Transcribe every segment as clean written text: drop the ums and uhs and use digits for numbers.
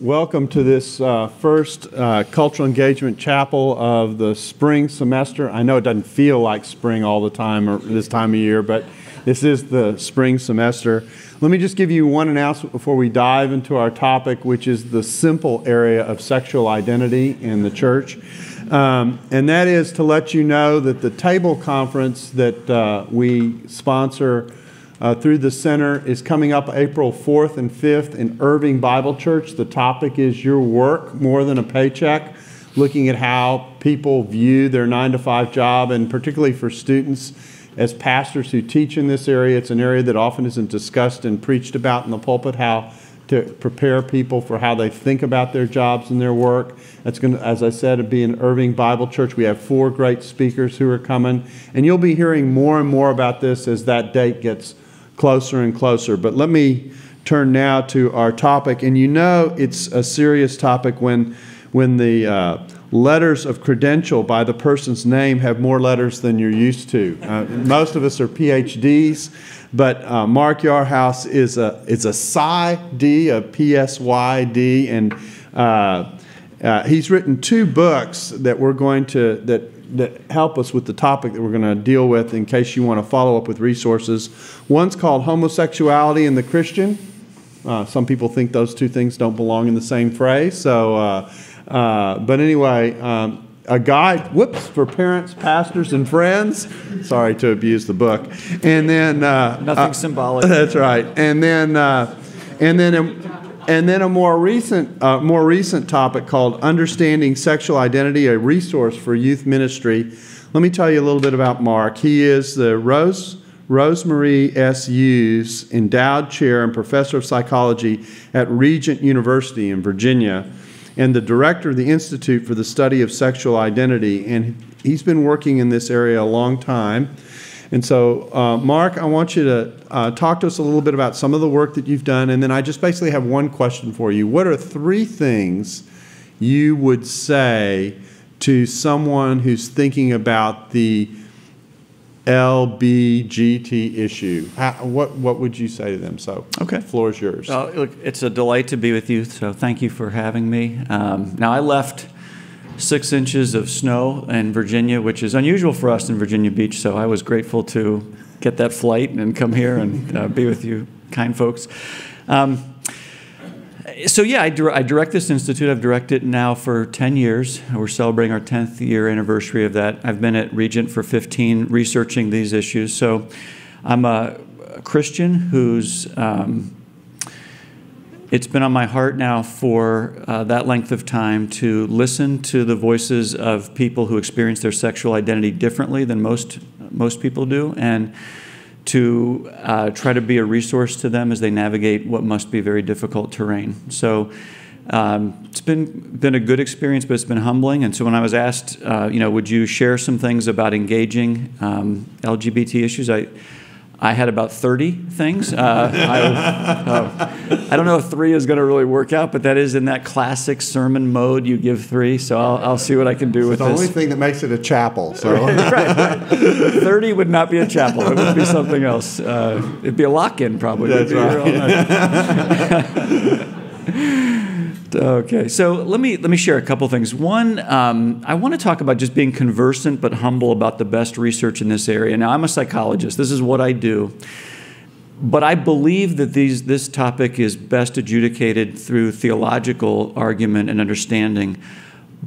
Welcome to this first Cultural Engagement Chapel of the spring semester. I know it doesn't feel like spring all the time or this time of year, but this is the spring semester. Let me just give you one announcement before we dive into our topic, which is the simple area of sexual identity in the church. And that is to let you know that the table conference that we sponsor through the center is coming up April 4th and 5th in Irving Bible Church. The topic is your work more than a paycheck, looking at how people view their 9-to-5 job, and particularly for students as pastors who teach in this area. It's an area that often isn't discussed and preached about in the pulpit, how to prepare people for how they think about their jobs and their work. That's going to, as I said, be in Irving Bible Church. We have four great speakers who are coming, and you'll be hearing more and more about this as that date gets closer and closer. But let me turn now to our topic. And you know it's a serious topic when the letters of credential by the person's name have more letters than you're used to. Most of us are PhDs, but Mark Yarhouse is a Psi.D., a PsyD, and he's written two books that we're going to that help us with the topic that we're going to deal with, in case you want to follow up with resources. One's called Homosexuality and the Christian. Some people think those two things don't belong in the same phrase. So, but anyway, a guide, for parents, pastors, and friends. Sorry to abuse the book. And then nothing symbolic. That's right. And then a more recent topic called Understanding Sexual Identity, a resource for youth ministry. Let me tell you a little bit about Mark. He is the Rosemarie S. Hughes Endowed Chair and Professor of Psychology at Regent University in Virginia, and the Director of the Institute for the Study of Sexual Identity. And he's been working in this area a long time. And so, Mark, I want you to talk to us a little bit about some of the work that you've done, and then I just basically have one question for you. What are three things you would say to someone who's thinking about the LGBT issue? What would you say to them? So, okay, the floor is yours. Look, it's a delight to be with you, so thank you for having me. Now, I left 6 inches of snow in Virginia, which is unusual for us in Virginia Beach, so I was grateful to get that flight and come here and be with you kind folks. So yeah, I direct this institute. I've directed it now for 10 years. We're celebrating our 10th year anniversary of that. I've been at Regent for 15 researching these issues. So I'm a Christian who's it's been on my heart now for that length of time to listen to the voices of people who experience their sexual identity differently than most people do, and to try to be a resource to them as they navigate what must be very difficult terrain. So it's been a good experience, but it's been humbling. And so when I was asked, you know, would you share some things about engaging LGBT issues, I had about 30 things. I don't know if 3 is going to really work out, but that is in that classic sermon mode. You give 3, so I'll see what I can do with this. It's the only thing that makes it a chapel. So. Right. 30 would not be a chapel. It would be something else. It'd be a lock-in, probably. That's right. Okay, so let me share a couple things. One, I want to talk about just being conversant but humble about the best research in this area. Now, I'm a psychologist. This is what I do. But I believe that this topic is best adjudicated through theological argument and understanding.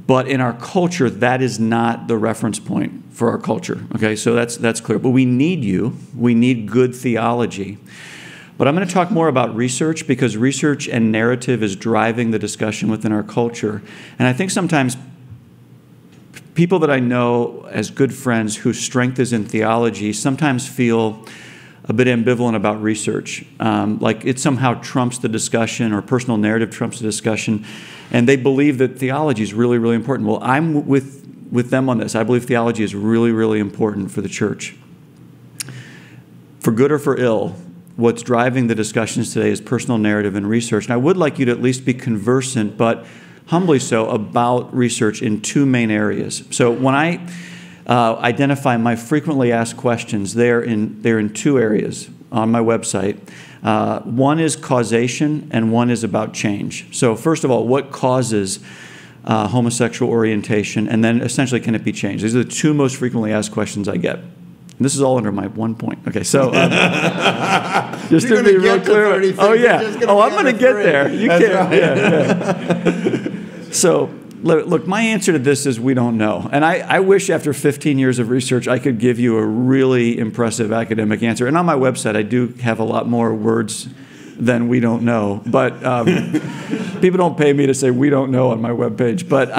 But in our culture, that is not the reference point for our culture. Okay, so that's clear. But we need you. We need good theology. But I'm going to talk more about research, because research and narrative is driving the discussion within our culture. And I think sometimes people that I know as good friends whose strength is in theology sometimes feel a bit ambivalent about research. Like it somehow trumps the discussion, or personal narrative trumps the discussion. And they believe that theology is really, really important. Well, I'm with them on this. I believe theology is really, really important for the church. For good or for ill, what's driving the discussions today is personal narrative and research. And I would like you to at least be conversant, but humbly so, about research in two main areas. So when I identify my frequently asked questions, they're in two areas. on my website. One is causation and one is about change. So first of all, what causes homosexual orientation, and then essentially, can it be changed? These are the two most frequently asked questions I get. And this is all under my one point. Okay, so just to be real clear. Oh, yeah. Oh, I'm going to get there. You can't. Right. Yeah, yeah. So, look, my answer to this is we don't know. And I wish after 15 years of research I could give you a really impressive academic answer. And on my website, I do have a lot more words than we don't know. But people don't pay me to say we don't know on my webpage. But,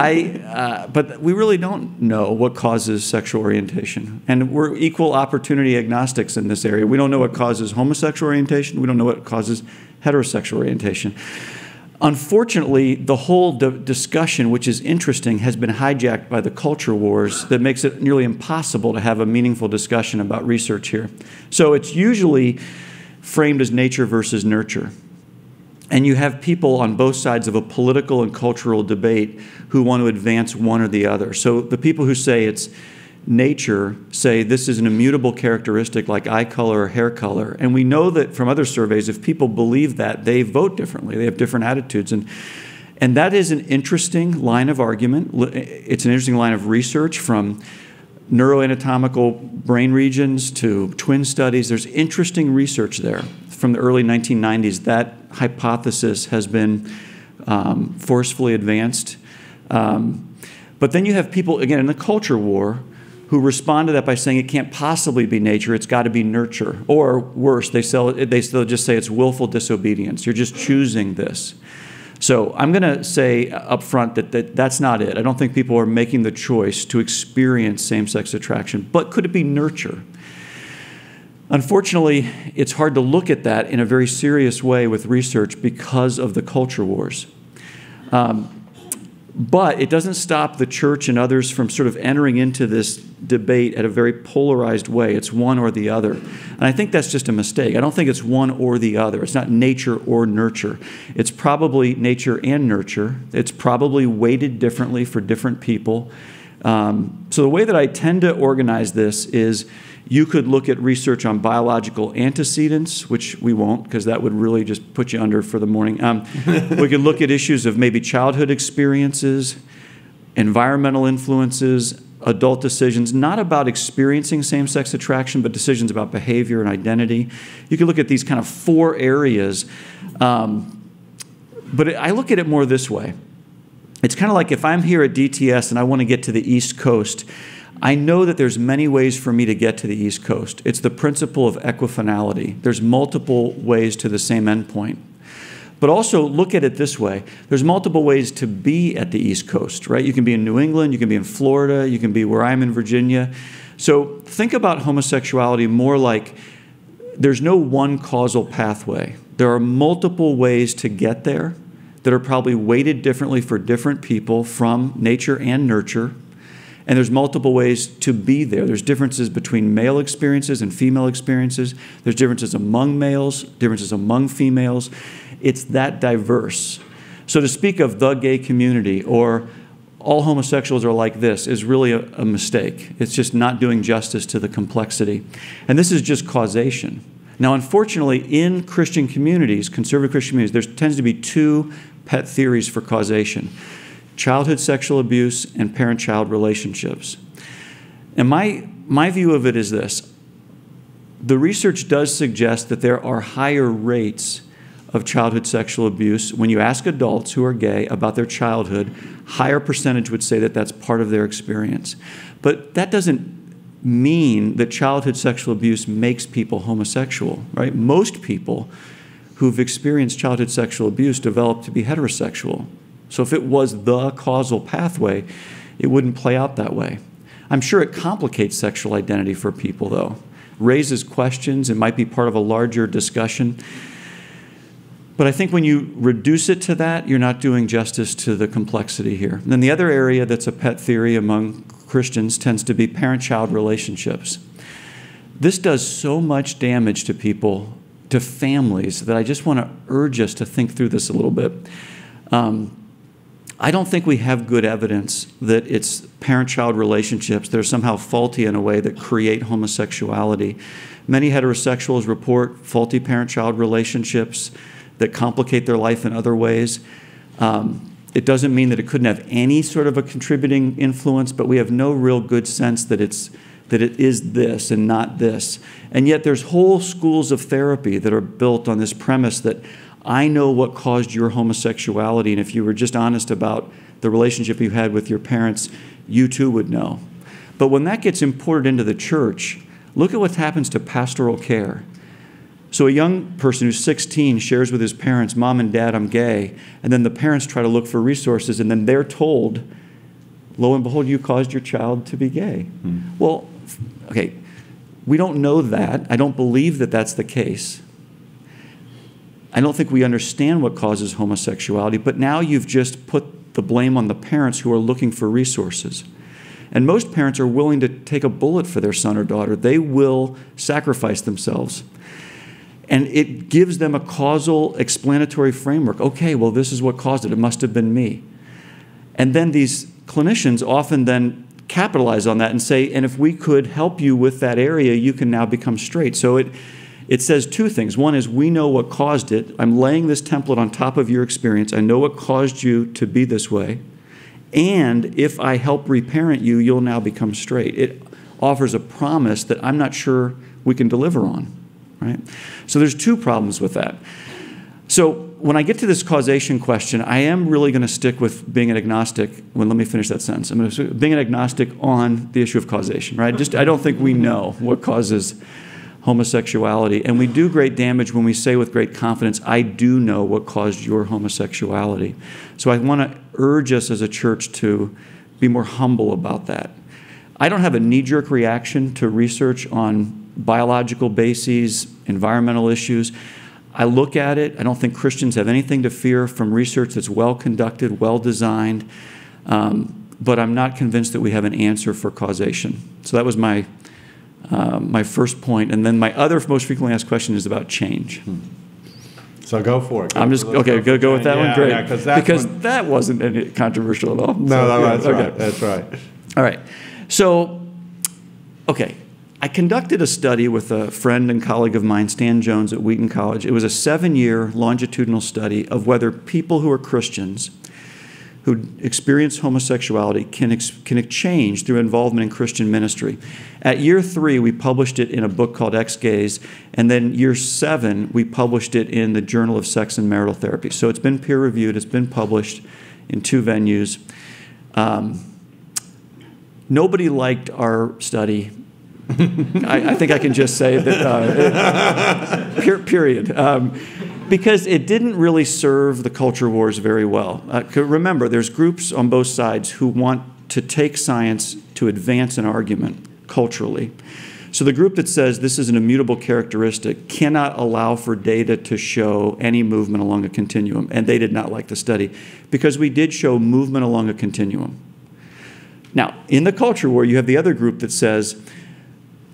but we really don't know what causes sexual orientation. And we're equal opportunity agnostics in this area. We don't know what causes homosexual orientation. We don't know what causes heterosexual orientation. Unfortunately, the whole discussion, which is interesting, has been hijacked by the culture wars that makes it nearly impossible to have a meaningful discussion about research here. So it's usually framed as nature versus nurture. And you have people on both sides of a political and cultural debate who want to advance one or the other. So the people who say it's nature say this is an immutable characteristic like eye color or hair color. And we know that from other surveys, if people believe that, they vote differently. They have different attitudes. And that is an interesting line of argument. It's an interesting line of research, from neuroanatomical brain regions to twin studies. There's interesting research there. From the early 1990s, that hypothesis has been forcefully advanced. But then you have people, again, in the culture war, who respond to that by saying it can't possibly be nature, it's got to be nurture. Or worse, they'll just say it's willful disobedience. You're just choosing this. So I'm going to say up front that that's not it. I don't think people are making the choice to experience same-sex attraction. But could it be nurture? Unfortunately, it's hard to look at that in a very serious way with research because of the culture wars. But it doesn't stop the church and others from sort of entering into this debate at a very polarized way. It's one or the other. And I think that's just a mistake. I don't think it's one or the other. It's not nature or nurture. It's probably nature and nurture. It's probably weighted differently for different people. So the way that I tend to organize this is you could look at research on biological antecedents, which we won't, because that would really just put you under for the morning. We could look at issues of maybe childhood experiences, environmental influences, adult decisions, not about experiencing same-sex attraction, but decisions about behavior and identity. You could look at these kind of four areas. But I look at it more this way. It's kind of like if I'm here at DTS and I want to get to the East Coast, I know that there's many ways for me to get to the East Coast. It's the principle of equifinality. There's multiple ways to the same endpoint. But also look at it this way. There's multiple ways to be at the East Coast, right? You can be in New England, you can be in Florida, you can be where I'm in Virginia. So think about homosexuality more like there's no one causal pathway. There are multiple ways to get there that are probably weighted differently for different people from nature and nurture. And there's multiple ways to be there. There's differences between male experiences and female experiences. There's differences among males, differences among females. It's that diverse. So to speak of the gay community or all homosexuals are like this is really a mistake. It's just not doing justice to the complexity. And this is just causation. Now, unfortunately, in Christian communities, conservative Christian communities, there tends to be two pet theories for causation: childhood sexual abuse and parent-child relationships. And my view of it is this. The research does suggest that there are higher rates of childhood sexual abuse. When you ask adults who are gay about their childhood, higher percentage would say that that's part of their experience. But that doesn't mean that childhood sexual abuse makes people homosexual, right? Most people who've experienced childhood sexual abuse develop to be heterosexual. So if it was the causal pathway, it wouldn't play out that way. I'm sure it complicates sexual identity for people, though. Raises questions. It might be part of a larger discussion. But I think when you reduce it to that, you're not doing justice to the complexity here. And then the other area that's a pet theory among Christians tends to be parent-child relationships. This does so much damage to people, to families, that I just want to urge us to think through this a little bit. I don't think we have good evidence that it's parent-child relationships that are somehow faulty in a way that create homosexuality. Many heterosexuals report faulty parent-child relationships that complicate their life in other ways. It doesn't mean that it couldn't have any sort of a contributing influence, but we have no real good sense that it is this and not this. And yet there's whole schools of therapy that are built on this premise that I know what caused your homosexuality, and if you were just honest about the relationship you had with your parents, you too would know. But when that gets imported into the church, look at what happens to pastoral care. So a young person who's 16 shares with his parents, Mom and Dad, I'm gay, and then the parents try to look for resources, and then they're told, lo and behold, you caused your child to be gay. Hmm. Well, okay, we don't know that. I don't believe that that's the case. I don't think we understand what causes homosexuality, but now you've just put the blame on the parents who are looking for resources. And most parents are willing to take a bullet for their son or daughter. They will sacrifice themselves. And it gives them a causal explanatory framework. Okay, well, this is what caused it. It must have been me. And then these clinicians often then capitalize on that and say, and if we could help you with that area, you can now become straight. So it says two things. One is we know what caused it. I'm laying this template on top of your experience. I know what caused you to be this way. And if I help reparent you, you'll now become straight. It offers a promise that I'm not sure we can deliver on, right? So there's two problems with that. So when I get to this causation question, I am really going to stick with being an agnostic. Well, let me finish that sentence. I'm going to being an agnostic on the issue of causation, right? Just I don't think we know what causes homosexuality, and we do great damage when we say with great confidence, I do know what caused your homosexuality. So I want to urge us as a church to be more humble about that. I don't have a knee-jerk reaction to research on biological bases, environmental issues. I look at it. I don't think Christians have anything to fear from research that's well conducted, well designed, but I'm not convinced that we have an answer for causation. So that was my first point, and then my other most frequently asked question is about change. So go for it. Go with that one. Great, yeah, because that wasn't any controversial at all. No, so, that's okay. Right. That's right. All right. So, okay, I conducted a study with a friend and colleague of mine, Stan Jones, at Wheaton College. It was a 7-year longitudinal study of whether people who are Christians who experience homosexuality can change through involvement in Christian ministry. At year 3, we published it in a book called X-Gaze, and then year 7, we published it in the Journal of Sex and Marital Therapy. So it's been peer-reviewed. It's been published in 2 venues. Nobody liked our study. I think I can just say that, period. Because it didn't really serve the culture wars very well. Remember, there's groups on both sides who want to take science to advance an argument culturally. So the group that says this is an immutable characteristic cannot allow for data to show any movement along a continuum, and they did not like the study because we did show movement along a continuum. Now, in the culture war, you have the other group that says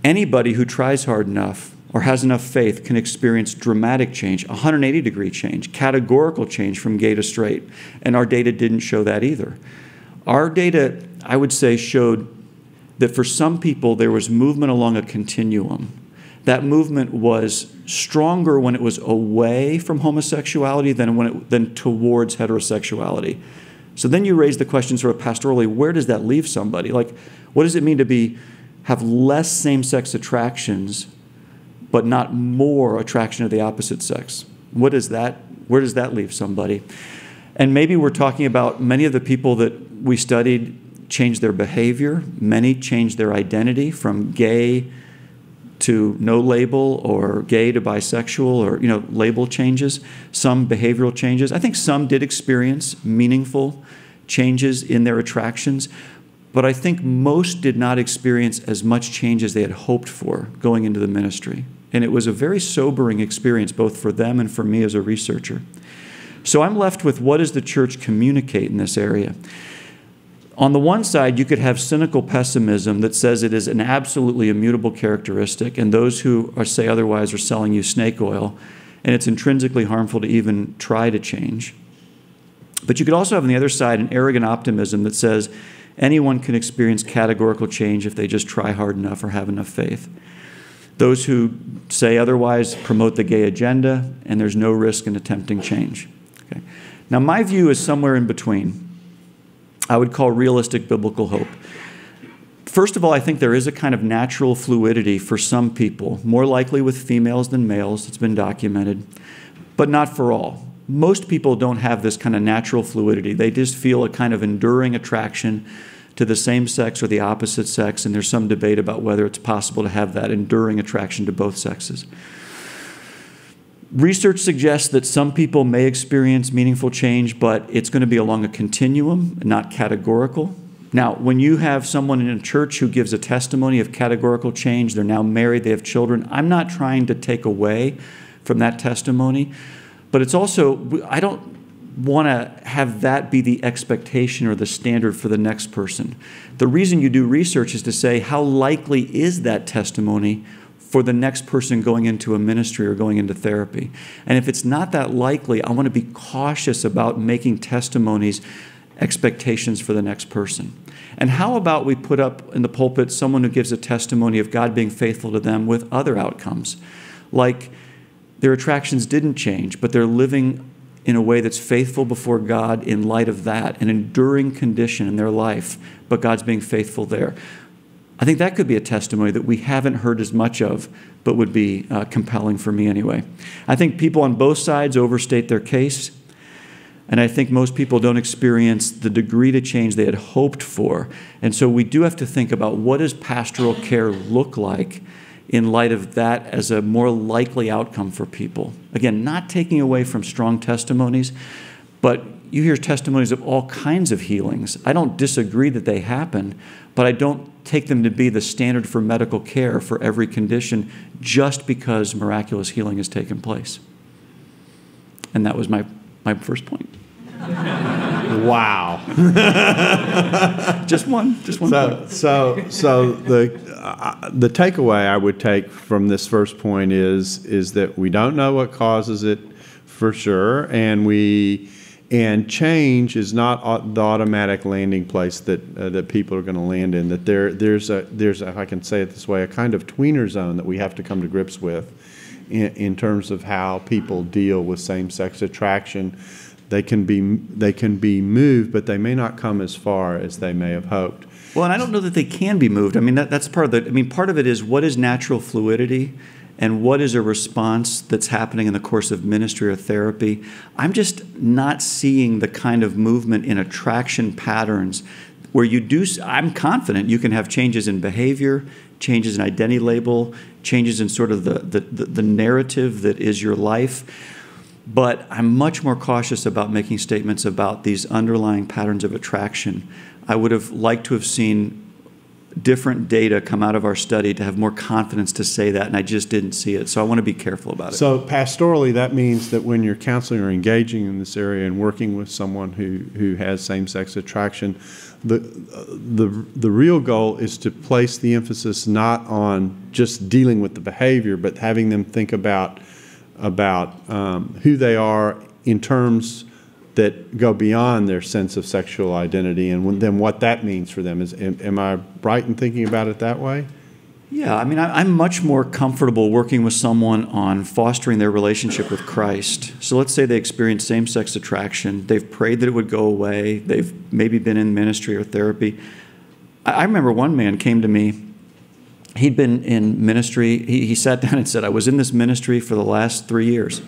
anybody who tries hard enough or has enough faith can experience dramatic change, 180-degree change, categorical change from gay to straight. And our data didn't show that either. Our data, I would say, showed that for some people there was movement along a continuum. That movement was stronger when it was away from homosexuality than towards heterosexuality. So then you raise the question sort of pastorally, where does that leave somebody? Like, what does it mean to have less same-sex attractions but not more attraction to the opposite sex? What is that? Where does that leave somebody? And maybe we're talking about many of the people that we studied changed their behavior. Many changed their identity from gay to no label or gay to bisexual or, you know, label changes, some behavioral changes. I think some did experience meaningful changes in their attractions, but I think most did not experience as much change as they had hoped for going into the ministry. And it was a very sobering experience, both for them and for me as a researcher. So I'm left with, what does the church communicate in this area? On the one side, you could have cynical pessimism that says it is an absolutely immutable characteristic, and those who say otherwise are selling you snake oil, and it's intrinsically harmful to even try to change. But you could also have on the other side an arrogant optimism that says anyone can experience categorical change if they just try hard enough or have enough faith. Those who say otherwise promote the gay agenda, and there's no risk in attempting change. Okay. Now, my view is somewhere in between. I would call realistic biblical hope. First of all, I think there is a kind of natural fluidity for some people, more likely with females than males, it's been documented, but not for all. Most people don't have this kind of natural fluidity. They just feel a kind of enduring attraction to the same sex or the opposite sex, and there's some debate about whether it's possible to have that enduring attraction to both sexes. Research suggests that some people may experience meaningful change, but it's going to be along a continuum, not categorical. Now, when you have someone in a church who gives a testimony of categorical change, they're now married, they have children, I'm not trying to take away from that testimony, but it's also, I don't want to have that be the expectation or the standard for the next person. The reason you do research is to say, how likely is that testimony for the next person going into a ministry or going into therapy? And if it's not that likely, I want to be cautious about making testimonies expectations for the next person. And how about we put up in the pulpit someone who gives a testimony of God being faithful to them with other outcomes, like their attractions didn't change, but they're living in a way that's faithful before God in light of that, an enduring condition in their life, but God's being faithful there. I think that could be a testimony that we haven't heard as much of, but would be compelling for me anyway. I think people on both sides overstate their case, and I think most people don't experience the degree to change they had hoped for. And so we do have to think about, what does pastoral care look like in light of that as a more likely outcome for people? Again, not taking away from strong testimonies, but you hear testimonies of all kinds of healings. I don't disagree that they happen, but I don't take them to be the standard for medical care for every condition just because miraculous healing has taken place. And that was my first point. Wow. Just one point. So the takeaway I would take from this first point is that we don't know what causes it for sure, and change is not the automatic landing place that people are going to land in. That there's a, if I can say it this way, a kind of tweener zone that we have to come to grips with in terms of how people deal with same-sex attraction. They can be moved, but they may not come as far as they may have hoped. Well, and I don't know that they can be moved. I mean, that's part of the. I mean, part of it is, what is natural fluidity, and what is a response that's happening in the course of ministry or therapy? I'm just not seeing the kind of movement in attraction patterns where you do. I'm confident you can have changes in behavior, changes in identity label, changes in sort of the narrative that is your life. But I'm much more cautious about making statements about these underlying patterns of attraction. I would have liked to have seen different data come out of our study to have more confidence to say that, and I just didn't see it. So I want to be careful about it. So pastorally, that means that when you're counseling or engaging in this area and working with someone who has same-sex attraction, the real goal is to place the emphasis not on just dealing with the behavior, but having them think about who they are in terms that go beyond their sense of sexual identity, and then what that means for them. Am I right in thinking about it that way? Yeah, I mean, I'm much more comfortable working with someone on fostering their relationship with Christ. So let's say they experience same-sex attraction. They've prayed that it would go away. They've maybe been in ministry or therapy. I remember one man came to me. He'd been in ministry. He sat down and said, I was in this ministry for the last 3 years.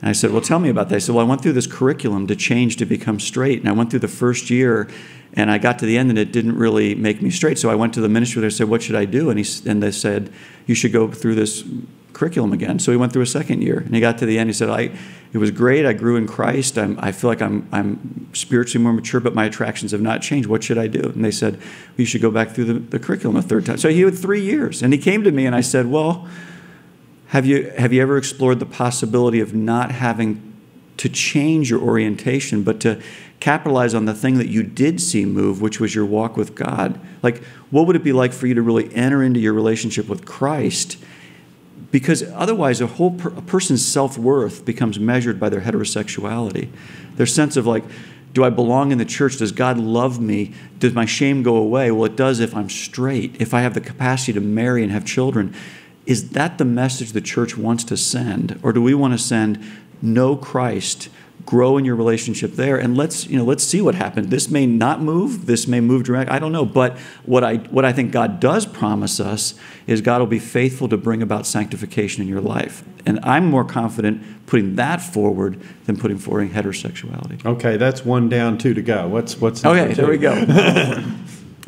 And I said, well, tell me about that. He said, well, I went through this curriculum to change to become straight. And I went through the first year, and I got to the end, and it didn't really make me straight. So I went to the ministry there and said, what should I do? And they said, you should go through this curriculum again. So he went through a second year, and he got to the end. He said, it was great. I grew in Christ. I feel like I'm spiritually more mature, but my attractions have not changed. What should I do? And they said, well, you should go back through the curriculum a third time. So he had 3 years, and he came to me, and I said, well, have you ever explored the possibility of not having to change your orientation, but to capitalize on the thing that you did see move, which was your walk with God? Like, what would it be like for you to really enter into your relationship with Christ because otherwise a whole person's self-worth becomes measured by their heterosexuality, their sense of like, do I belong in the church? Does God love me? Does my shame go away? Well, it does if I'm straight, if I have the capacity to marry and have children. Is that the message the church wants to send? Or do we want to send, know Christ, grow in your relationship there, and let's, you know, let's see what happens. This may not move. This may move directly. I don't know. But what I think God does promise us is God will be faithful to bring about sanctification in your life. And I'm more confident putting that forward than putting forward heterosexuality. Okay, that's one down, two to go. What's okay? There we go.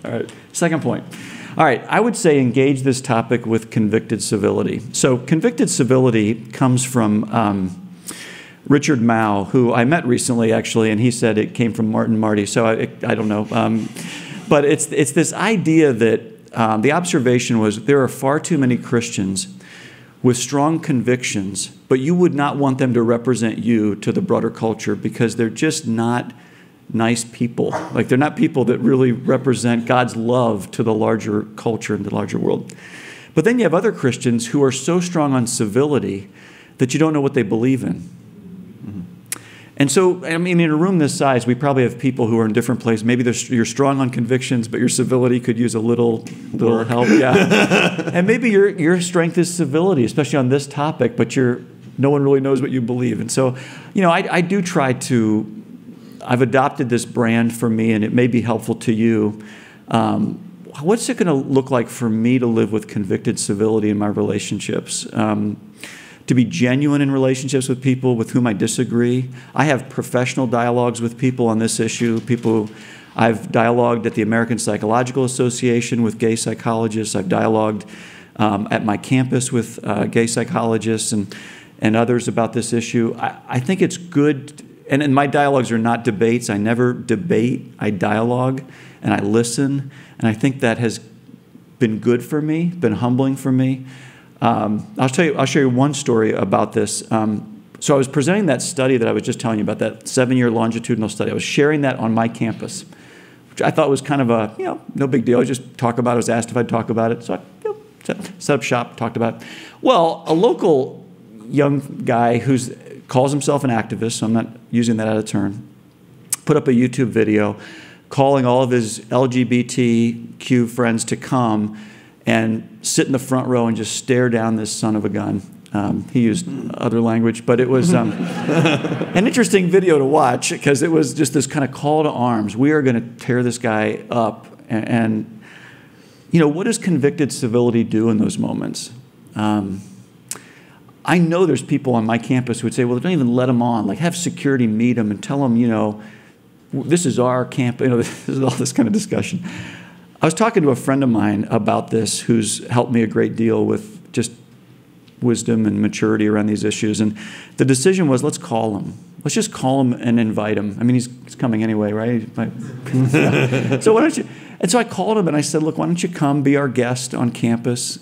All right. Second point. All right, I would say engage this topic with convicted civility. So convicted civility comes from Richard Mao, who I met recently, actually, and he said it came from Martin Marty, so I don't know. But it's this idea that the observation was there are far too many Christians with strong convictions, but you would not want them to represent you to the broader culture because they're just not nice people. Like, they're not people that really represent God's love to the larger culture and the larger world. But then you have other Christians who are so strong on civility that you don't know what they believe in. Mm-hmm. And so, I mean, in a room this size, we probably have people who are in different places. Maybe you're strong on convictions, but your civility could use a little help. Yeah. And maybe your strength is civility, especially on this topic, but no one really knows what you believe. And so, you know, I do try to. I've adopted this brand for me, and it may be helpful to you. What's it going to look like for me to live with convicted civility in my relationships? To be genuine in relationships with people with whom I disagree. I have professional dialogues with people on this issue. I've dialogued at the American Psychological Association with gay psychologists. I've dialogued at my campus with gay psychologists and others about this issue. I think it's good. And my dialogues are not debates. I never debate. I dialogue, and I listen. And I think that has been good for me, been humbling for me. I'll show you one story about this. So I was presenting that study that I was just telling you about, that 7-year longitudinal study. I was sharing that on my campus, which I thought was kind of a, you know, no big deal. I just talk about it. I was asked if I'd talk about it. So I set up shop, talked about it. Well, a local young guy who's calls himself an activist, so I'm not using that out of turn, put up a YouTube video calling all of his LGBTQ friends to come and sit in the front row and just stare down this son of a gun. He used other language, but it was an interesting video to watch because it was just this kind of call to arms. We are going to tear this guy up. And you know, what does convicted civility do in those moments? I know there's people on my campus who would say, well, don't even let them on. Like, have security meet them and tell them, you know, this is our camp. You know, this is all this kind of discussion. I was talking to a friend of mine about this who's helped me a great deal with just wisdom and maturity around these issues. And the decision was, let's call him. Let's just call him and invite him. I mean, he's coming anyway, right? So why don't you? And so I called him and I said, look, why don't you come be our guest on campus?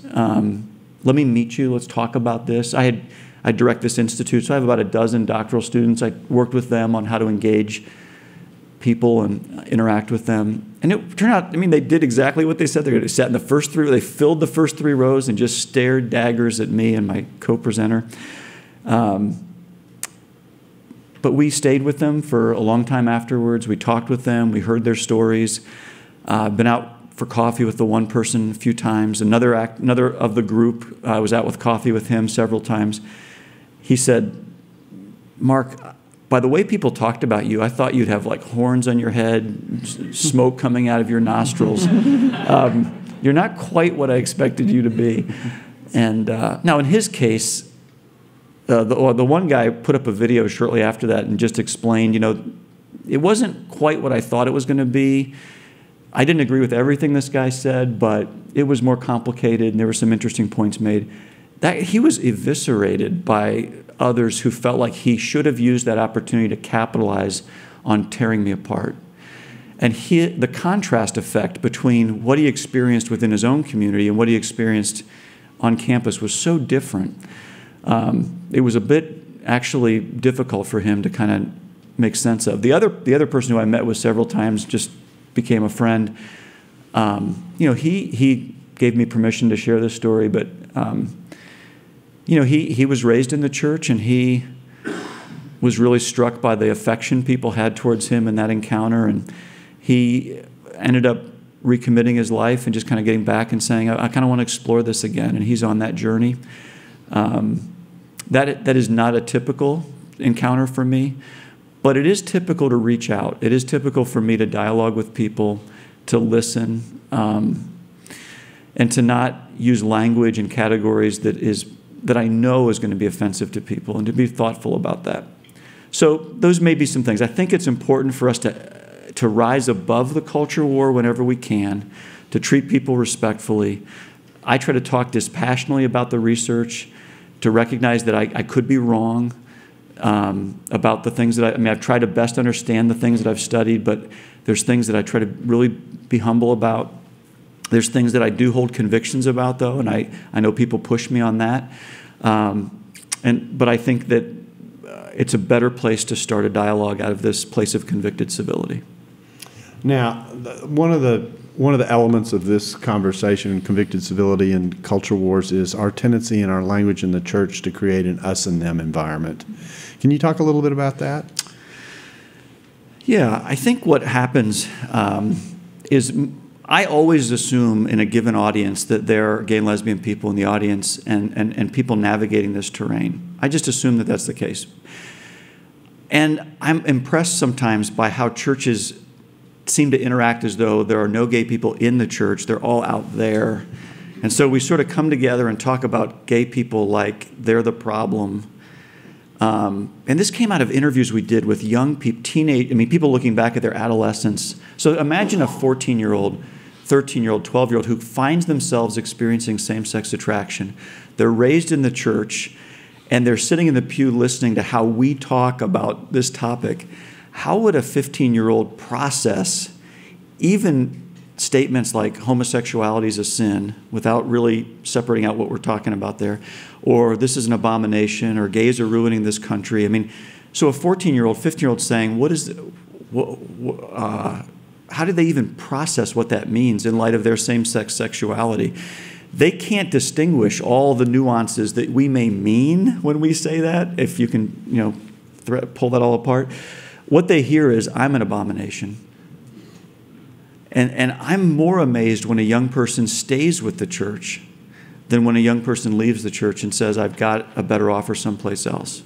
Let me meet you. Let's talk about this. I direct this institute, so I have about a dozen doctoral students. I worked with them on how to engage people and interact with them. And it turned out, I mean, they did exactly what they said. They sat in the first three. They filled the first three rows and just stared daggers at me and my co-presenter. But we stayed with them for a long time afterwards. We talked with them. We heard their stories. Been out for coffee with the one person a few times. Another of the group, I was out with coffee with him several times. He said, Mark, by the way people talked about you, I thought you'd have like horns on your head, smoke coming out of your nostrils. You're not quite what I expected you to be. And now in his case, the one guy put up a video shortly after that and just explained, you know, it wasn't quite what I thought it was going to be. I didn't agree with everything this guy said, but it was more complicated, and there were some interesting points made. That he was eviscerated by others who felt like he should have used that opportunity to capitalize on tearing me apart. And the contrast effect between what he experienced within his own community and what he experienced on campus was so different. It was a bit actually difficult for him to kind of make sense of. The other person who I met with several times just became a friend. You know, he gave me permission to share this story, but you know, he was raised in the church, and he was really struck by the affection people had towards him in that encounter. And he ended up recommitting his life and just kind of getting back and saying, I kind of want to explore this again. And he's on that journey. That is not a typical encounter for me, but it is typical to reach out. It is typical for me to dialogue with people, to listen, and to not use language and categories that I know is going to be offensive to people, and to be thoughtful about that. So those may be some things. I think it's important for us to rise above the culture war whenever we can, to treat people respectfully. I try to talk dispassionately about the research, to recognize that I could be wrong about the things that I mean, I've tried to best understand the things that I've studied, but there's things that I try to really be humble about. There's things that I do hold convictions about, though, and I know people push me on that. But I think that it's a better place to start a dialogue out of this place of convicted civility. Now, one of the elements of this conversation, convicted civility and culture wars, is our tendency in our language in the church to create an us and them environment. Can you talk a little bit about that? Yeah, I think what happens is I always assume in a given audience that there are gay and lesbian people in the audience and people navigating this terrain. I just assume that that's the case. And I'm impressed sometimes by how churches seem to interact as though there are no gay people in the church. They're all out there. And so we sort of come together and talk about gay people like they're the problem. And this came out of interviews we did with young people, people looking back at their adolescence. So imagine a 14-year-old, 13-year-old, 12-year-old who finds themselves experiencing same-sex attraction. They're raised in the church, and they're sitting in the pew listening to how we talk about this topic. How would a 15-year-old process even statements like homosexuality is a sin without really separating out what we're talking about there, or this is an abomination, or gays are ruining this country? I mean, so a 14-year-old, 15-year-old saying, what is, how do they even process what that means in light of their same-sex sexuality? They can't distinguish all the nuances that we may mean when we say that, if you can, you know, pull that all apart. What they hear is, I'm an abomination. And I'm more amazed when a young person stays with the church than when a young person leaves the church and says, I've got a better offer someplace else.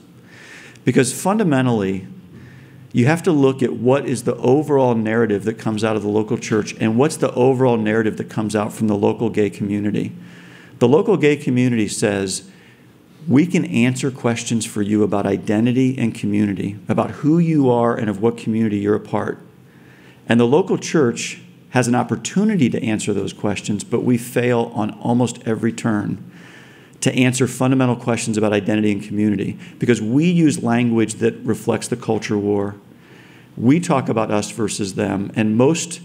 Because fundamentally, you have to look at what is the overall narrative that comes out of the local church and what's the overall narrative that comes out from the local gay community. The local gay community says, we can answer questions for you about identity and community, about who you are and of what community you're a part. And the local church has an opportunity to answer those questions, but we fail on almost every turn to answer fundamental questions about identity and community, because we use language that reflects the culture war. We talk about us versus them, and most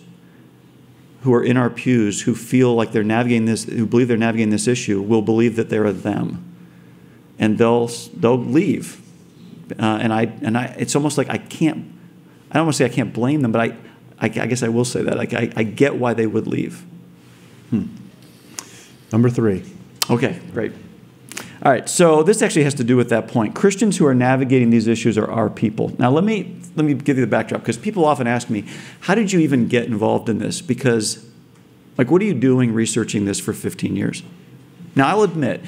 who are in our pews who feel like they're navigating this, who believe they're navigating this issue, will believe that they're a them, and they'll leave. It's almost like I don't want to say I can't blame them, but I guess I will say that. Like, I get why they would leave. Number three. Okay, great. All right, so this actually has to do with that point. Christians who are navigating these issues are our people. Now, let me give you the backdrop, because people often ask me, how did you even get involved in this? Because, like, what are you doing researching this for 15 years? Now, I'll admit,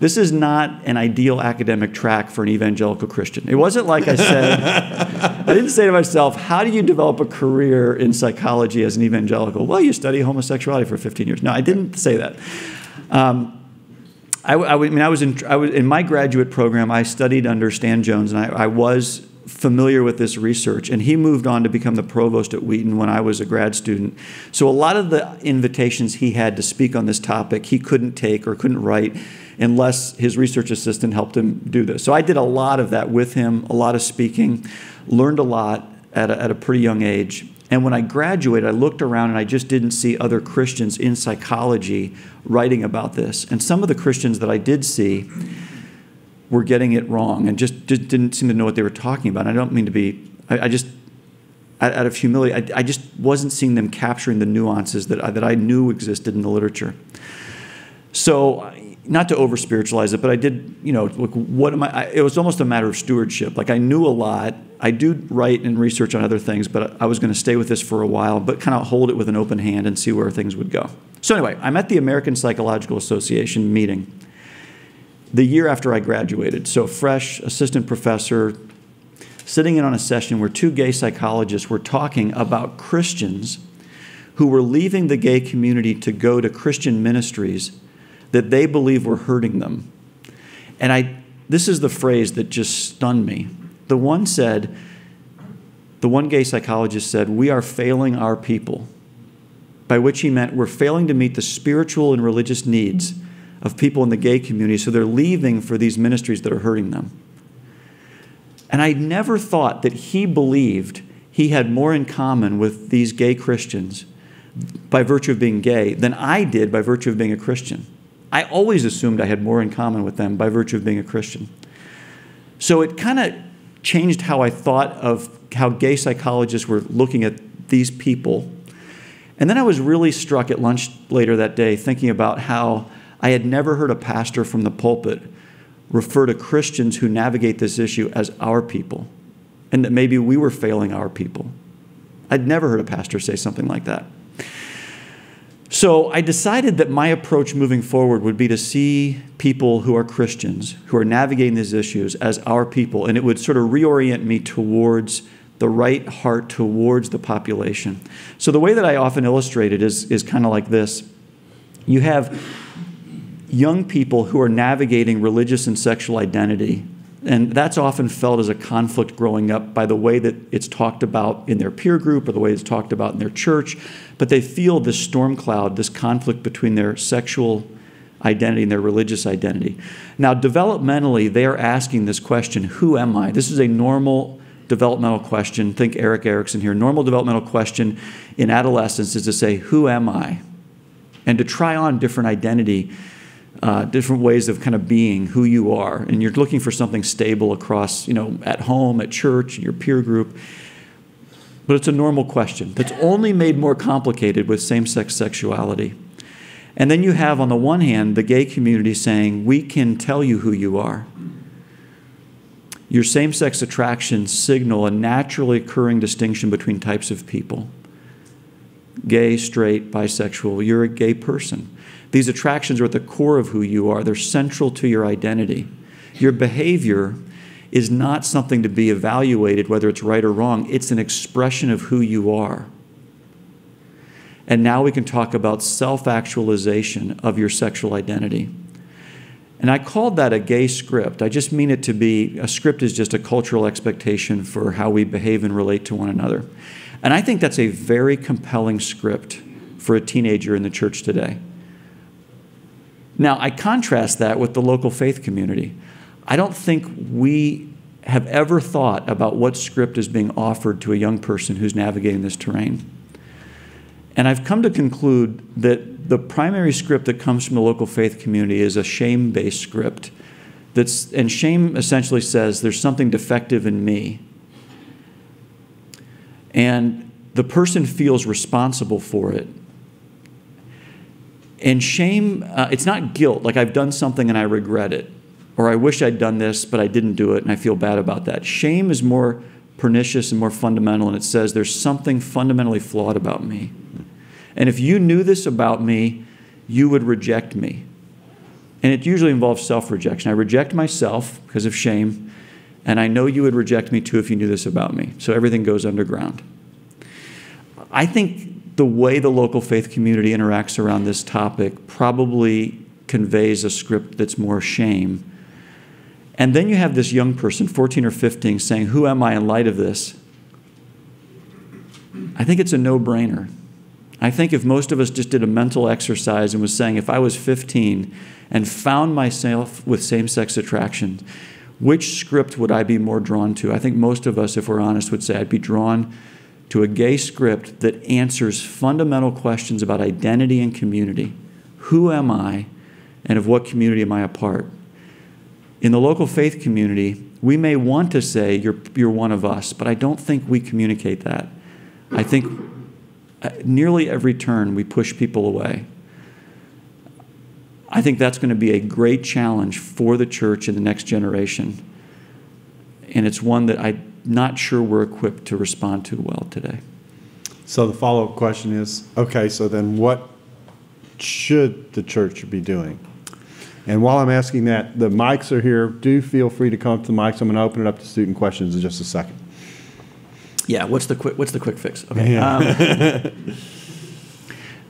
this is not an ideal academic track for an evangelical Christian. It wasn't like I said, I didn't say to myself, how do you develop a career in psychology as an evangelical? Well, you study homosexuality for 15 years. No, I didn't say that. I was in my graduate program, I studied under Stan Jones, and I was familiar with this research. And he moved on to become the provost at Wheaton when I was a grad student. So a lot of the invitations he had to speak on this topic, he couldn't take or couldn't write unless his research assistant helped him do this. So I did a lot of that with him, a lot of speaking, learned a lot at a pretty young age. And when I graduated, I looked around and I just didn't see other Christians in psychology writing about this. And some of the Christians that I did see were getting it wrong and just didn't seem to know what they were talking about. And I don't mean to be, out of humility, I just wasn't seeing them capturing the nuances that I knew existed in the literature. So not to over-spiritualize it, but I did, you know, look, what am I, it was almost a matter of stewardship. Like, I knew a lot. I do write and research on other things, but I was going to stay with this for a while, but kind of hold it with an open hand and see where things would go. So anyway, I'm at the American Psychological Association meeting the year after I graduated. So fresh assistant professor, sitting in on a session where two gay psychologists were talking about Christians who were leaving the gay community to go to Christian ministries that they believe were hurting them. And this is the phrase that just stunned me. The one gay psychologist said, "We are failing our people," by which he meant we're failing to meet the spiritual and religious needs of people in the gay community, so they're leaving for these ministries that are hurting them. And I never thought that he believed he had more in common with these gay Christians by virtue of being gay than I did by virtue of being a Christian. I always assumed I had more in common with them by virtue of being a Christian. So it kind of changed how I thought of how gay psychologists were looking at these people. And then I was really struck at lunch later that day thinking about how I had never heard a pastor from the pulpit refer to Christians who navigate this issue as our people, and that maybe we were failing our people. I'd never heard a pastor say something like that. So I decided that my approach moving forward would be to see people who are Christians, who are navigating these issues, as our people, and it would sort of reorient me towards the right heart, towards the population. So the way that I often illustrate it is kind of like this. You have young people who are navigating religious and sexual identity, and that's often felt as a conflict growing up by the way that it's talked about in their peer group or the way it's talked about in their church. But they feel this storm cloud, this conflict between their sexual identity and their religious identity. Now, developmentally, they are asking this question, who am I? This is a normal developmental question. Think Eric Erikson here. Normal developmental question in adolescence is to say, who am I? And to try on different identity, different ways of kind of being who you are, and you're looking for something stable across, you know, at home, at church, in your peer group. But it's a normal question that's only made more complicated with same-sex sexuality. And then you have, on the one hand, the gay community saying, we can tell you who you are. Your same-sex attractions signal a naturally occurring distinction between types of people. Gay, straight, bisexual, you're a gay person. These attractions are at the core of who you are. They're central to your identity. Your behavior is not something to be evaluated, whether it's right or wrong. It's an expression of who you are. And now we can talk about self-actualization of your sexual identity. And I called that a gay script. I just mean it to be, a script is just a cultural expectation for how we behave and relate to one another. And I think that's a very compelling script for a teenager in the church today. Now, I contrast that with the local faith community. I don't think we have ever thought about what script is being offered to a young person who's navigating this terrain. And I've come to conclude that the primary script that comes from the local faith community is a shame-based script. And shame essentially says there's something defective in me. And the person feels responsible for it. And shame, it's not guilt, like I've done something and I regret it, or I wish I'd done this, but I didn't do it and I feel bad about that. Shame is more pernicious and more fundamental, and it says there's something fundamentally flawed about me. And if you knew this about me, you would reject me. And it usually involves self-rejection. I reject myself because of shame, and I know you would reject me too if you knew this about me. So everything goes underground. I think the way the local faith community interacts around this topic probably conveys a script that's more shame. And then you have this young person, 14 or 15, saying, who am I in light of this? I think it's a no-brainer. I think if most of us just did a mental exercise and was saying, if I was 15 and found myself with same-sex attraction, which script would I be more drawn to? I think most of us, if we're honest, would say I'd be drawn to a gay script that answers fundamental questions about identity and community. Who am I, and of what community am I a part? In the local faith community, we may want to say you're one of us, but I don't think we communicate that. I think at nearly every turn we push people away. I think that's going to be a great challenge for the church in the next generation. And it's one that I'm not sure we're equipped to respond to well today. So the follow-up question is, okay, so then what should the church be doing? And while I'm asking that, the mics are here. Do feel free to come to the mics. I'm going to open it up to student questions in just a second. Yeah, what's the quick fix? Okay. Yeah.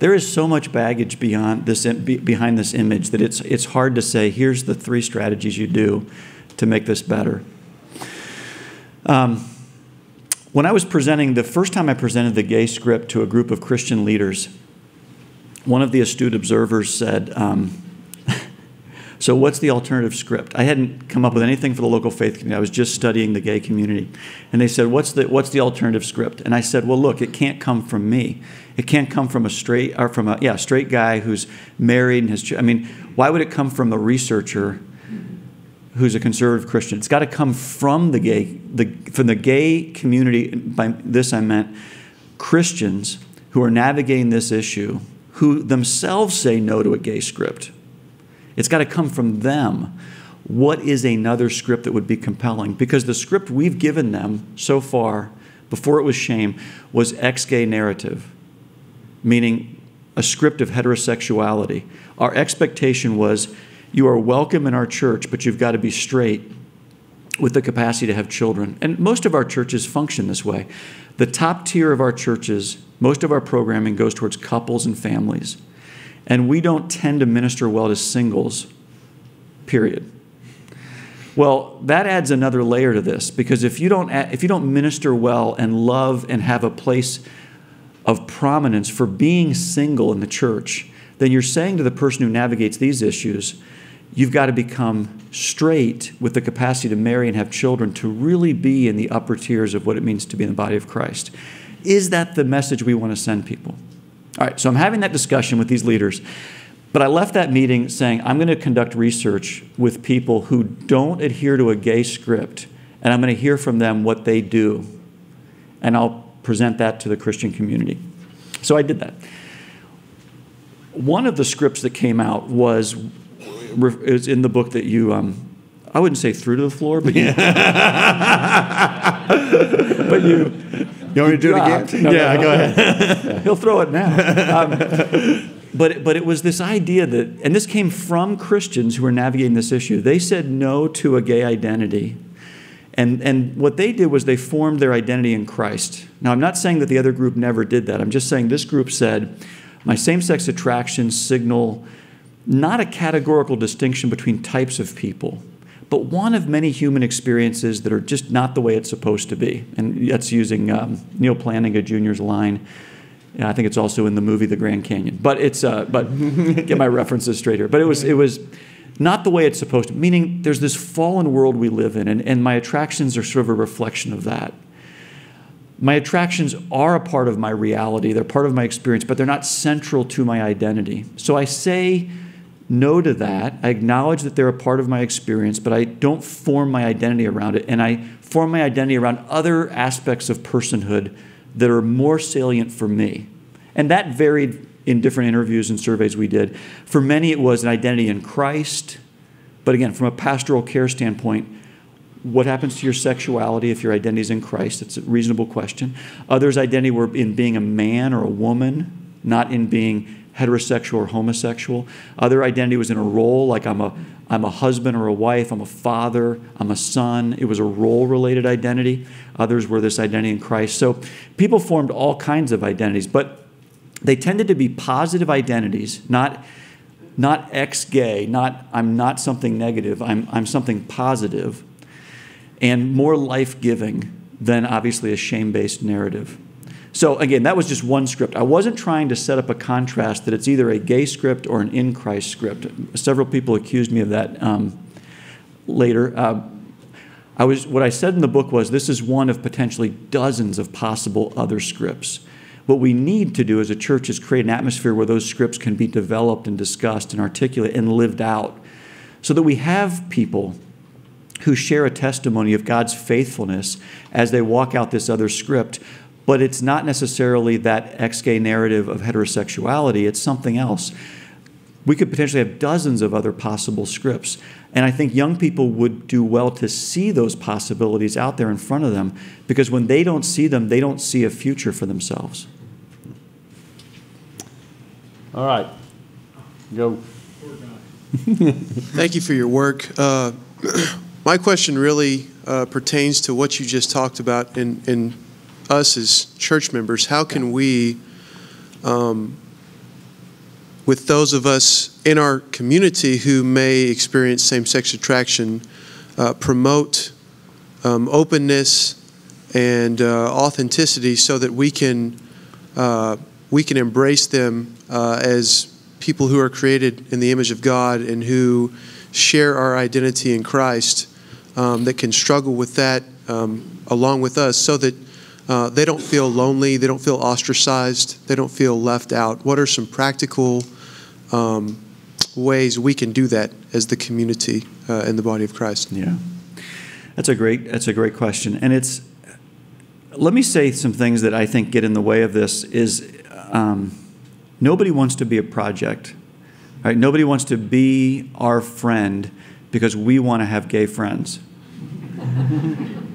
There is so much baggage behind this image that it's hard to say, here's the 3 strategies you do to make this better. When I was presenting, the first time I presented the gay script to a group of Christian leaders, one of the astute observers said, so what's the alternative script? I hadn't come up with anything for the local faith community. I was just studying the gay community. And they said, what's the alternative script? And I said, well, look, it can't come from me. It can't come from a straight, or from a, yeah, straight guy who's married and has, I mean, why would it come from a researcher who's a conservative Christian? It's got to come from the gay, from the gay community. By this I meant Christians who are navigating this issue, who themselves say no to a gay script. It's got to come from them. What is another script that would be compelling? Because the script we've given them so far, before it was shame, was ex-gay narrative, meaning a script of heterosexuality. Our expectation was, you are welcome in our church, but you've got to be straight with the capacity to have children. And most of our churches function this way. The top tier of our churches, most of our programming goes towards couples and families. And we don't tend to minister well to singles, period. Well, that adds another layer to this, because if you don't minister well and love and have a place of prominence for being single in the church, then you're saying to the person who navigates these issues, you've got to become straight with the capacity to marry and have children to really be in the upper tiers of what it means to be in the body of Christ. Is that the message we want to send people? All right, so I'm having that discussion with these leaders, but I left that meeting saying I'm going to conduct research with people who don't adhere to a gay script, and I'm going to hear from them what they do, and I'll present that to the Christian community. So I did that. One of the scripts that came out was in the book that you, I wouldn't say threw to the floor, but you, but you. You want me to do it again? No, yeah, no, go ahead. He'll throw it now. But it was this idea that, and this came from Christians who were navigating this issue. They said no to a gay identity. And what they did was they formed their identity in Christ. Now, I'm not saying that the other group never did that. I'm just saying this group said, my same-sex attractions signal not a categorical distinction between types of people, but one of many human experiences that are just not the way it's supposed to be. And that's using Neil Flanagan Jr.'s line. And I think it's also in the movie The Grand Canyon. But it's, get my references straight here. But it was not the way it's supposed to, meaning there's this fallen world we live in, and my attractions are sort of a reflection of that. My attractions are a part of my reality. They're part of my experience, but they're not central to my identity. So I say no to that. I acknowledge that they're a part of my experience, but I don't form my identity around it. And I form my identity around other aspects of personhood that are more salient for me. And that varied in different interviews and surveys we did. For many, it was an identity in Christ. But again, from a pastoral care standpoint, what happens to your sexuality if your identity is in Christ? It's a reasonable question. Others' identity were in being a man or a woman, not in being heterosexual or homosexual. Other identity was in a role, like I'm a husband or a wife, I'm a father, I'm a son. It was a role-related identity. Others were this identity in Christ. So people formed all kinds of identities, but they tended to be positive identities, not ex-gay, not I'm not something negative, I'm something positive, and more life-giving than obviously a shame-based narrative. So again, that was just one script. I wasn't trying to set up a contrast that it's either a gay script or an in Christ script. Several people accused me of that later. What I said in the book was, this is one of potentially dozens of possible other scripts. What we need to do as a church is create an atmosphere where those scripts can be developed and discussed and articulated and lived out, so that we have people who share a testimony of God's faithfulness as they walk out this other script. But it's not necessarily that ex-gay narrative of heterosexuality. It's something else. we could potentially have dozens of other possible scripts. And I think young people would do well to see those possibilities out there in front of them, because when they don't see them, they don't see a future for themselves. All right. Go. Thank you for your work. My question really pertains to what you just talked about in us as church members. How can we... with those of us in our community who may experience same-sex attraction, promote openness and authenticity so that we can embrace them as people who are created in the image of God and who share our identity in Christ, that can struggle with that along with us, so that they don't feel lonely, they don't feel ostracized, they don't feel left out. What are some practical ways we can do that as the community and the body of Christ? Yeah, that's a great question. And it's, let me say some things that I think get in the way of this is nobody wants to be a project, right? Nobody wants to be our friend because we want to have gay friends.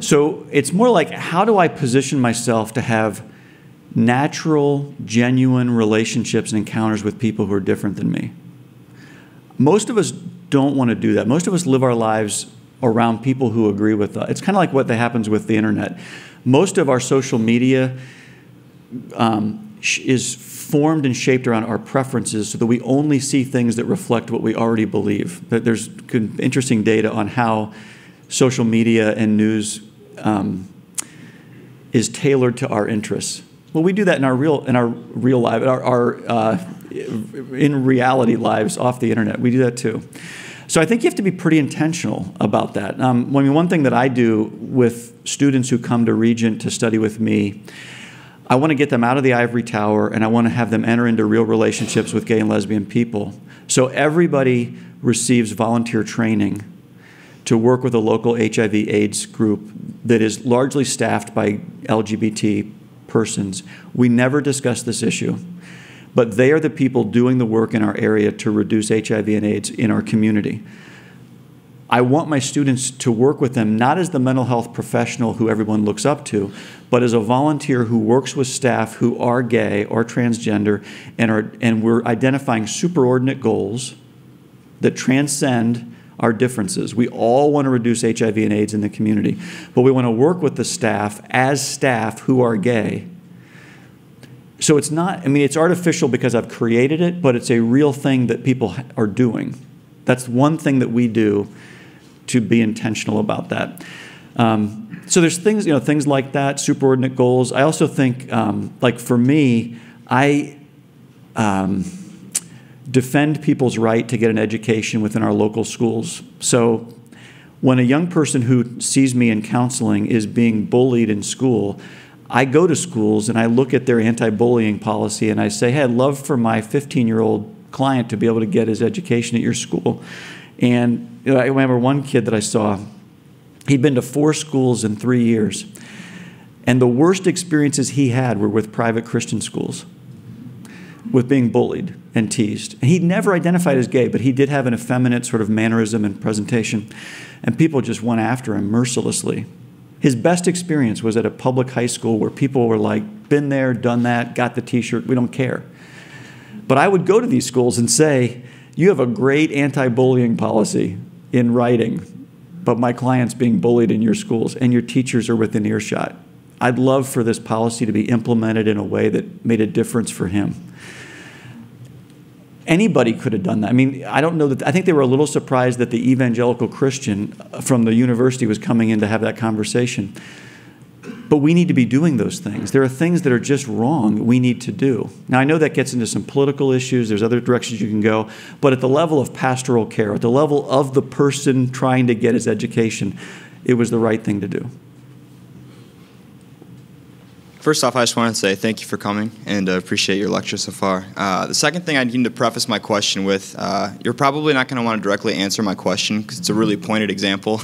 So it's more like, how do I position myself to have natural, genuine relationships and encounters with people who are different than me? Most of us don't want to do that. Most of us live our lives around people who agree with us. It's kind of like what happens with the internet. Most of our social media is formed and shaped around our preferences so that we only see things that reflect what we already believe. But there's interesting data on how social media and news is tailored to our interests. Well, we do that in our real life, in reality lives off the internet. We do that too. So I think you have to be pretty intentional about that. I mean, one thing that I do with students who come to Regent to study with me, I want to get them out of the ivory tower, and I want to have them enter into real relationships with gay and lesbian people. So everybody receives volunteer training to work with a local HIV/AIDS group that is largely staffed by LGBT persons. We never discuss this issue, but they are the people doing the work in our area to reduce HIV and AIDS in our community. I want my students to work with them, not as the mental health professional who everyone looks up to, but as a volunteer who works with staff who are gay or transgender, and we're identifying superordinate goals that transcend our differences. We all want to reduce HIV and AIDS in the community, but we want to work with the staff as staff who are gay. So it's not, I mean, it's artificial because I've created it, but it's a real thing that people are doing. That's one thing that we do to be intentional about that. So there's things, you know, things like that, superordinate goals. I also think, like for me, I defend people's right to get an education within our local schools. So when a young person who sees me in counseling is being bullied in school, I go to schools and I look at their anti-bullying policy and I say, hey, I'd love for my 15-year-old client to be able to get his education at your school. And you know, I remember one kid that I saw, he'd been to 4 schools in 3 years. And the worst experiences he had were with private Christian schools, with being bullied and teased. And he never identified as gay, but he did have an effeminate sort of mannerism and presentation. And people just went after him mercilessly. His best experience was at a public high school where people were like, been there, done that, got the T-shirt, we don't care. But I would go to these schools and say, you have a great anti-bullying policy in writing, but my client's being bullied in your schools and your teachers are within earshot. I'd love for this policy to be implemented in a way that made a difference for him. Anybody could have done that. I mean, I don't know that, I think they were a little surprised that the evangelical Christian from the university was coming in to have that conversation. But we need to be doing those things. There are things that are just wrong that we need to do. Now, I know that gets into some political issues. There's other directions you can go. But at the level of pastoral care, at the level of the person trying to get his education, it was the right thing to do. First off, I just wanted to say thank you for coming and appreciate your lecture so far. The second thing I need to preface my question with, you're probably not going to want to directly answer my question because it's a really pointed example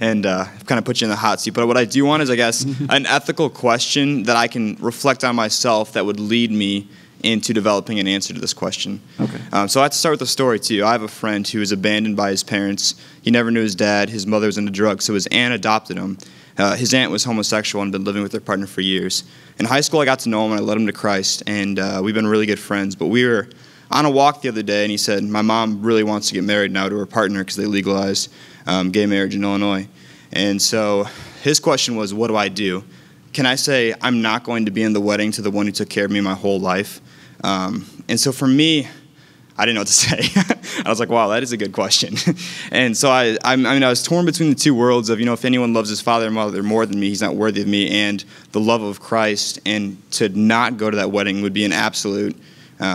and I've kind of put you in the hot seat. But what I do want is, I guess, an ethical question that I can reflect on myself that would lead me into developing an answer to this question. Okay. So I have to start with a story, too. I have a friend who was abandoned by his parents. He never knew his dad. His mother was into drugs, so his aunt adopted him. His aunt was homosexual and had been living with their partner for years. In high school, I got to know him, and I led him to Christ, and we've been really good friends. But we were on a walk the other day, and he said, my mom really wants to get married now to her partner because they legalized gay marriage in Illinois. And so his question was, what do I do? Can I say I'm not going to be in the wedding to the one who took care of me my whole life? And so for me, I didn't know what to say. I was like, wow, that is a good question. And so I was torn between the two worlds of, you know, if anyone loves his father and mother more than me, he's not worthy of me, and the love of Christ. And to not go to that wedding would be an absolute, you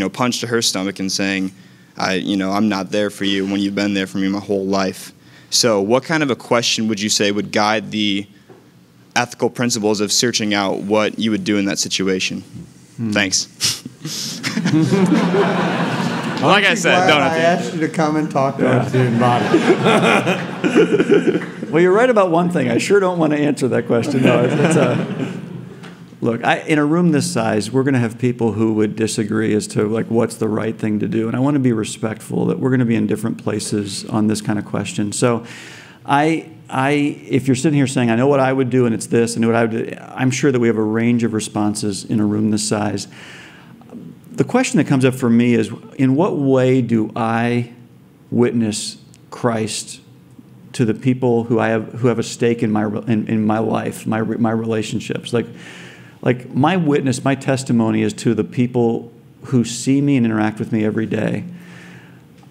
know, punch to her stomach and saying, I'm not there for you when you've been there for me my whole life. So what kind of a question would you say would guide the ethical principles of searching out what you would do in that situation? Thanks. Well, like I said, don't have to. I asked you to come and talk to our student body. Well, you're right about one thing. I sure don't want to answer that question. No, it's look, in a room this size, we're going to have people who would disagree as to like what's the right thing to do. And I want to be respectful that we're going to be in different places on this kind of question. So if you're sitting here saying, I know what I would do and it's this, I know what I would do, I'm sure that we have a range of responses in a room this size. The question that comes up for me is, in what way do I witness Christ to the people who have a stake in my life, my relationships? Like my witness, my testimony is to the people who see me and interact with me every day.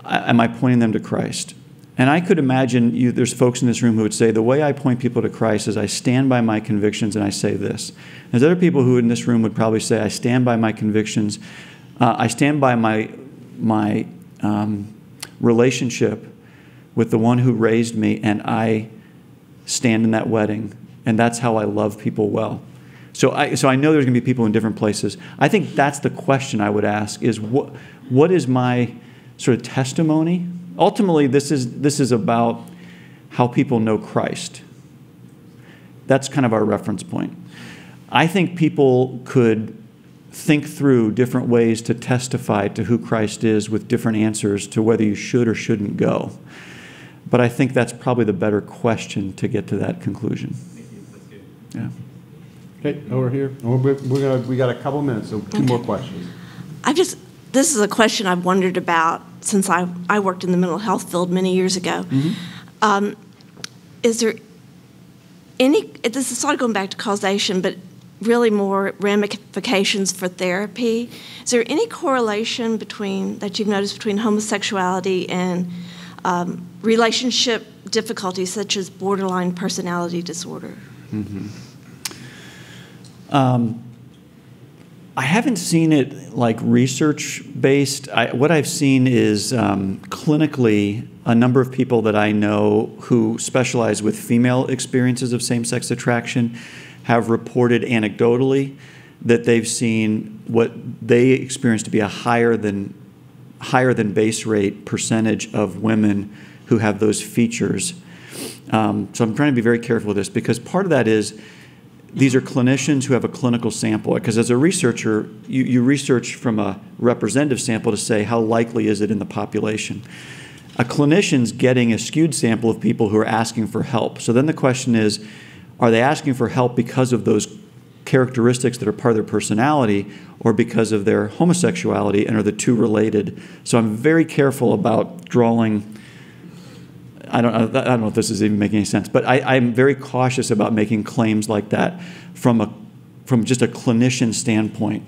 Am I pointing them to Christ? And I could imagine there's folks in this room who would say, the way I point people to Christ is I stand by my convictions and I say this. There's other people who in this room would probably say, I stand by my convictions. I stand by my relationship with the one who raised me, and I stand in that wedding, and that's how I love people well. So I know there's going to be people in different places. I think that's the question I would ask is, what is my sort of testimony? Ultimately, this is about how people know Christ. That's kind of our reference point. I think people could think through different ways to testify to who Christ is with different answers to whether you should or shouldn't go. But I think that's probably the better question to get to that conclusion. Yeah. Okay, over here. We got a couple minutes, so two more questions. This is a question I've wondered about since I worked in the mental health field many years ago. Is there any, this is sort of going back to causation, but really more ramifications for therapy. Is there any correlation that you've noticed between homosexuality and relationship difficulties such as borderline personality disorder? I haven't seen it like research-based. What I've seen is clinically a number of people that I know who specialize with female experiences of same-sex attraction have reported anecdotally that they've seen what they experience to be a higher than base rate percentage of women who have those features. So I'm trying to be very careful with this because part of that is these are clinicians who have a clinical sample. Because as a researcher, you research from a representative sample to say how likely is it in the population. A clinician's getting a skewed sample of people who are asking for help. So then the question is, are they asking for help because of those characteristics that are part of their personality or because of their homosexuality, and are the two related? So I'm very careful about drawing... I don't know if this is even making any sense, but I'm very cautious about making claims like that from just a clinician standpoint.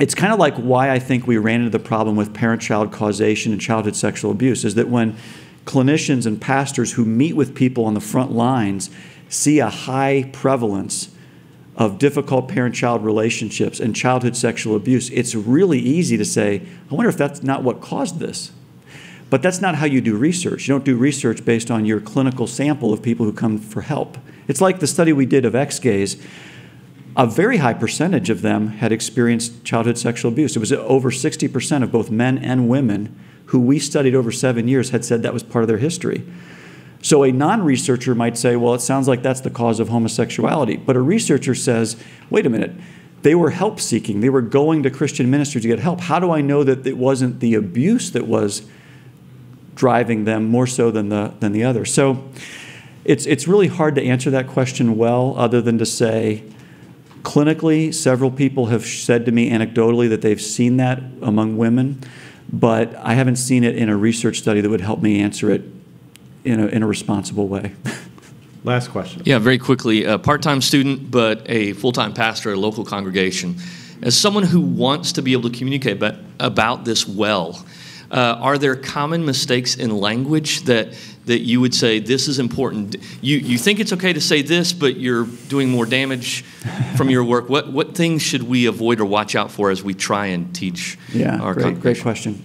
It's kind of like why I think we ran into the problem with parent-child causation and childhood sexual abuse, is that when clinicians and pastors who meet with people on the front lines see a high prevalence of difficult parent-child relationships and childhood sexual abuse, it's really easy to say, I wonder if that's not what caused this. But that's not how you do research. You don't do research based on your clinical sample of people who come for help. It's like the study we did of X-Gaze. A very high percentage of them had experienced childhood sexual abuse. It was over 60% of both men and women who we studied over 7 years had said that was part of their history. So a non-researcher might say, well, it sounds like that's the cause of homosexuality. But a researcher says, wait a minute, They were help seeking. They were going to Christian ministries to get help. How do I know that it wasn't the abuse that was driving them more so than the other? So it's really hard to answer that question well, other than to say, clinically, several people have said to me anecdotally that they've seen that among women, but I haven't seen it in a research study that would help me answer it in a responsible way. Last question. Yeah, very quickly. A part-time student, but a full-time pastor at a local congregation. As someone who wants to be able to communicate about this well, are there common mistakes in language that you would say, this is important? You think it's okay to say this, but you're doing more damage from your work. What things should we avoid or watch out for as we try and teach our congregation? Great question.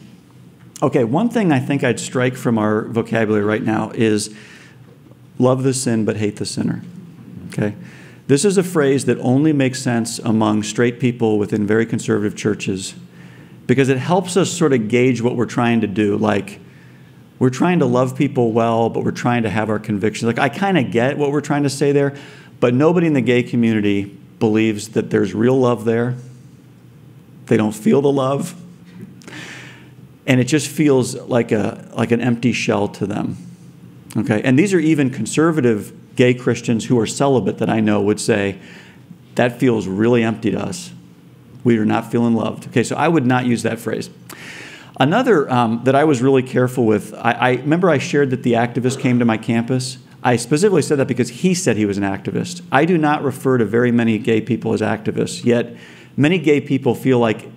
Okay, one thing I think I'd strike from our vocabulary right now is love the sin but hate the sinner, okay? This is a phrase that only makes sense among straight people within very conservative churches, because it helps us sort of gauge what we're trying to do. Like, we're trying to love people well, but we're trying to have our convictions. Like, I kind of get what we're trying to say there, but nobody in the gay community believes that there's real love there. They don't feel the love. And it just feels like an empty shell to them, okay? And these are even conservative gay Christians who are celibate that I know would say, that feels really empty to us. We are not feeling loved. Okay, so I would not use that phrase. Another that I was really careful with, I remember I shared that the activist came to my campus. I specifically said that because he said he was an activist. I do not refer to very many gay people as activists, yet many gay people feel like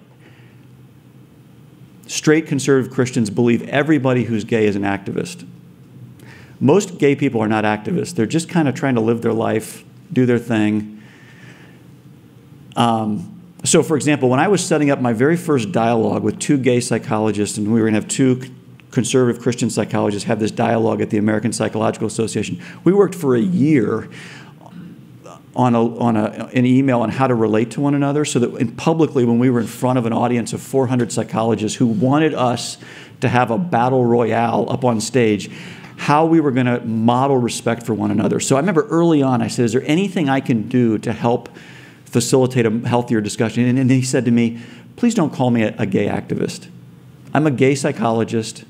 straight conservative Christians believe everybody who's gay is an activist. Most gay people are not activists. They're just kind of trying to live their life, do their thing. So, for example, when I was setting up my very first dialogue with two gay psychologists, and we were going to have two conservative Christian psychologists have this dialogue at the American Psychological Association, we worked for a year on an email on how to relate to one another, so that publicly, when we were in front of an audience of 400 psychologists who wanted us to have a battle royale up on stage, how we were going to model respect for one another. So I remember early on I said, is there anything I can do to help facilitate a healthier discussion? And he said to me, please don't call me a gay activist. I'm a gay psychologist.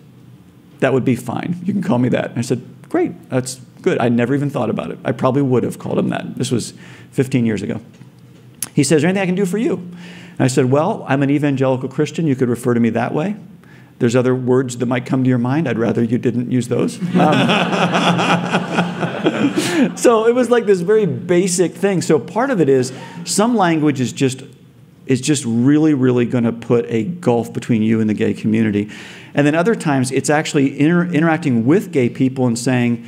That would be fine. You can call me that. And I said, great, that's good. I never even thought about it. I probably would have called him that. This was 15 years ago. He says, is there anything I can do for you? And I said, well, I'm an evangelical Christian. You could refer to me that way. There's other words that might come to your mind. I'd rather you didn't use those. So it was like this very basic thing. So part of it is some language is just really, really going to put a gulf between you and the gay community. And then other times it's actually interacting with gay people and saying,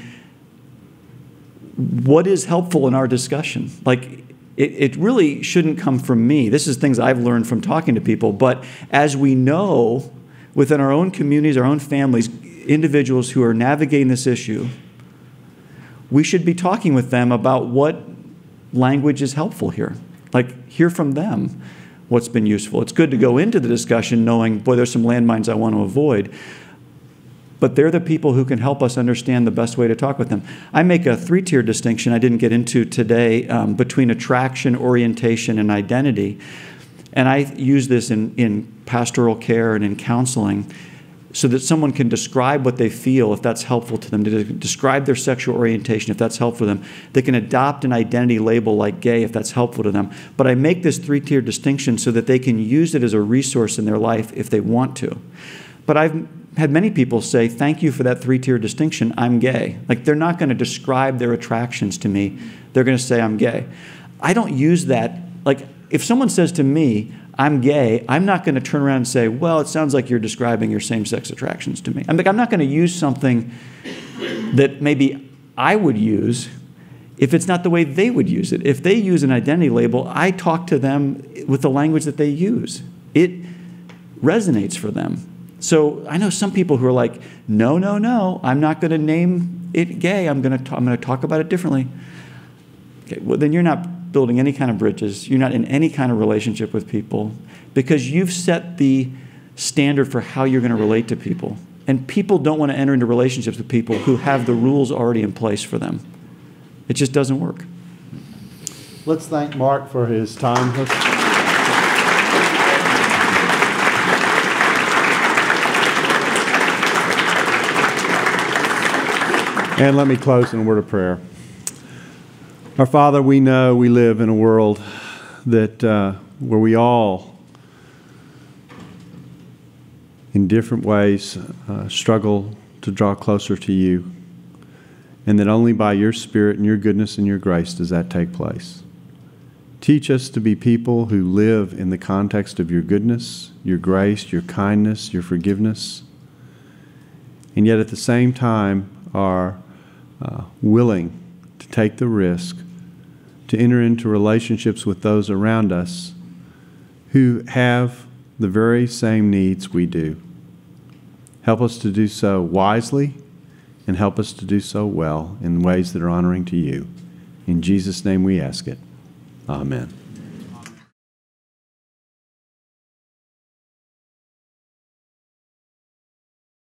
what is helpful in our discussion? Like, it really shouldn't come from me. This is things I've learned from talking to people. But as we know, within our own communities, our own families, individuals who are navigating this issue, we should be talking with them about what language is helpful here. Like, hear from them what's been useful. It's good to go into the discussion knowing, boy, there's some landmines I want to avoid. But they're the people who can help us understand the best way to talk with them. I make a three-tier distinction I didn't get into today between attraction, orientation, and identity. And I use this in pastoral care and in counseling, so that someone can describe what they feel, if that's helpful to them, to describe their sexual orientation, if that's helpful to them. They can adopt an identity label like gay, if that's helpful to them. But I make this three-tier distinction so that they can use it as a resource in their life if they want to. But I've had many people say, thank you for that three-tier distinction, I'm gay. Like, they're not going to describe their attractions to me. They're going to say, I'm gay. I don't use that. Like, if someone says to me, I'm gay, I'm not going to turn around and say, well, it sounds like you're describing your same-sex attractions to me. I'm not going to use something that maybe I would use if it's not the way they would use it. If they use an identity label, I talk to them with the language that they use. It resonates for them. So I know some people who are like, no, no, no, I'm not going to name it gay. I'm going to talk about it differently. Okay, well, then you're not building any kind of bridges, you're not in any kind of relationship with people, because you've set the standard for how you're going to relate to people. And people don't want to enter into relationships with people who have the rules already in place for them. It just doesn't work. Let's thank Mark for his time. And let me close in a word of prayer. Our Father, we know we live in a world that where we all, in different ways, struggle to draw closer to you, and that only by your Spirit and your goodness and your grace does that take place. Teach us to be people who live in the context of your goodness, your grace, your kindness, your forgiveness, and yet at the same time are willing to take the risk to enter into relationships with those around us who have the very same needs we do. Help us to do so wisely, and help us to do so well in ways that are honoring to you. In Jesus' name we ask it. Amen.